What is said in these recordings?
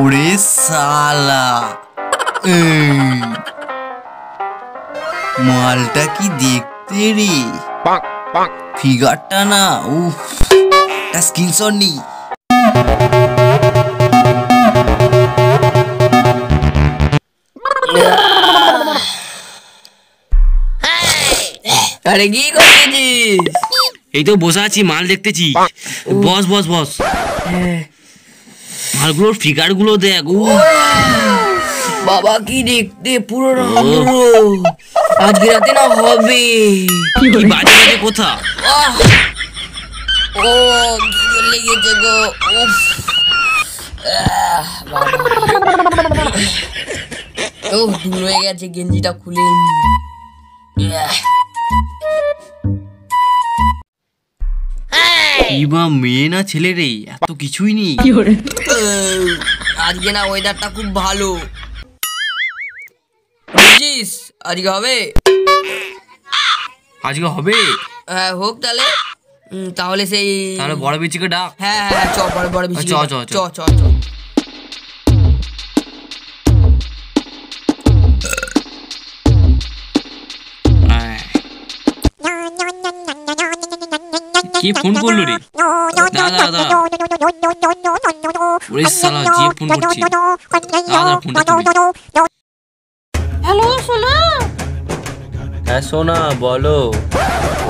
ओरे साला मालटा की देखते रे फिगारटा ना उफ स्क्रीनशॉट नी अरे की कोचिस এই তো বসে আছি মাল দেখতেছি বস বস বস মালগুলোর ফিগারগুলো দেখ ও বাবা কি দেখতে পুরো পুরো আজকে রাতে না হবে কি বাজে বাজে কথা ও গলে গেছে গো উফ ও দূর হয়ে গেছে গেঞ্জিটা খুলেনি ইবা মেনা ছেলে রে এত কিছুই নেই আজকে না ওয়েদারটা খুব ভালো বুঝিস আজকে হবে হ্যাঁ হোক তাহলে তাহলে সেই তাহলে বড় বিচিকে ডাক হ্যাঁ হ্যাঁ চ বড় বিচিকে চ চ চ চ ये फोन कर लो रे दादा दादा ओरे साला जी फोन करछी दादा फोनটা তুলো हेलो সোনা হ্যাঁ সোনা বলো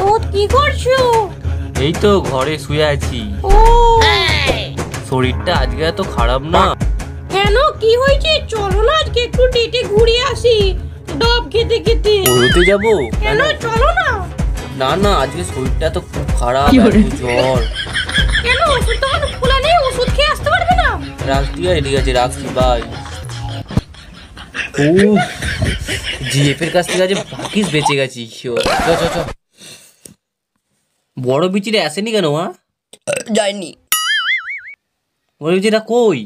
ও কি করছো এই তো ঘরে শুয়ে আছি ও শরীরটা আজকে তো খারাপ না কেন কি হয়েছে চলো না আজকে একটু ডেটে ঘুরে আসি ডব খেতে খেতে ঘুরতে যাব কেন চলো না ना ना आज के শরীরটা তো খুব খারাপ জ্বর কেন ওষুধ তো খোলা নেই ওষুধ খেয়ে আসতে পারবে না রাস্তিয়া এদিকে আছে রাস্তি ভাই ও জিএফের কাছ থেকে যে বাকিস বেঁচে গেছি চল চল চল বড় বিচিরে আসেনি কেন আ যায়নি বড় বিচিরা কই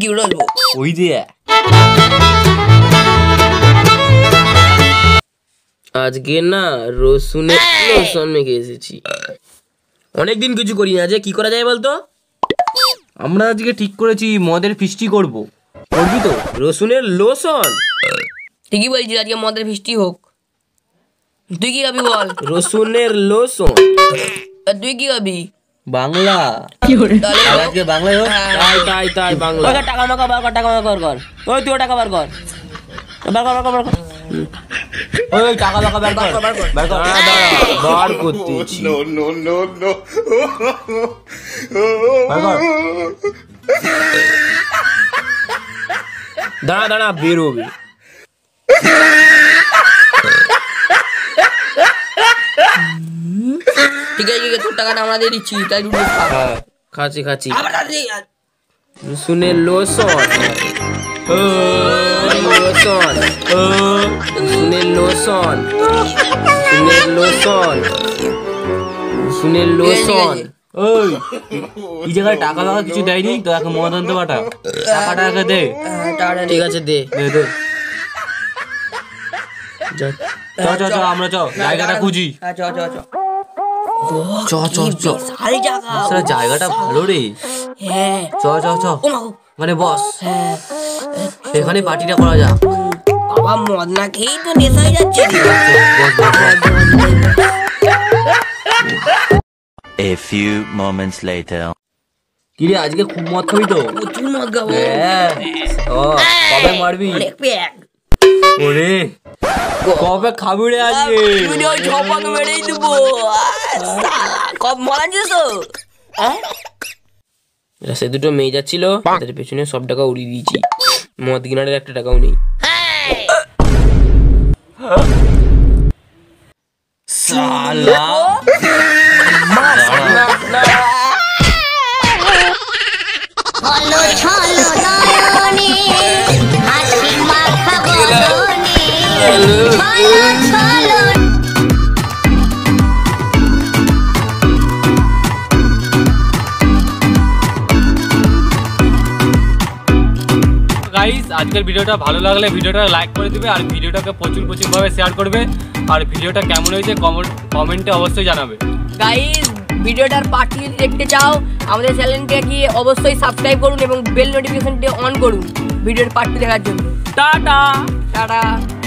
কি উড়ালো ওই দিয়া আজকে না রসুনের লোশন মেখে এসেছি অনেকদিন কিছু করি না যে কি করা যায় বলতো আমরা আজকে ঠিক করেছি মদের ফিস্টি করব করবি তো রসুনের লোশন ঠিকই বলছিস আজকে মদের ফিস্টি হোক তুই কি খাবি বল রসুনের লোশন তুই কি খাবি বাংলা আজকে বাংলা হোক তাই তাই তাই বাংলা টাকা মাখা বার কর ওই তুই টাকা বার কর ওই টাকা বার কর বার করতেছি নো দাঁড়া বেরোবে ঠিক আছে তোর টাকাটা আমরা দিয়ে দিচ্ছি তাই খাচ্ছি শুনে লোশন টাকা টাকা কিছু দেয়নি তো এখন মদ আনতে পাটা টাকা দে ঠিক আছে দে আমরা জায়গাটা খুঁজি জায়গাটা ভালো রে হ্যাঁ মানে বস হ্যাঁ এখানে পার্টিটা করা যাক বাবা মদ না খেয়েই তো নেশা হয়ে যাচ্ছে A few moments later কি রে আজকে খুব মদ খাবি তো প্রচুর মদ খাবো হ্যাঁ ও কবে মারবি ওরে কবে খাবি রে আজকে ভিডিও ঝপানো মেরেই দেব শালা কব মারা যেছ হ্যাঁ সে দুটো মেয়ে যাচ্ছিল তাদের পেছনে সব টাকা উড়িয়ে দিয়েছি মদ কিনারের একটা টাকাও নেই আজকের ভিডিওটা ভালো লাগলে ভিডিওটা লাইক করে দিবে আর ভিডিওটাকে প্রচুরভাবে শেয়ার করবে আর ভিডিওটা কেমন হয়েছে কমেন্টে অবশ্যই জানাবে গাইস ভিডিওটার পার্ট 2 দেখতে চাও আমাদের চ্যানেলটিকে অবশ্যই সাবস্ক্রাইব করুন এবং বেল নোটিফিকেশনটি অন করুন ভিডিওর পার্ট 2 দেখার জন্য। Tata tata.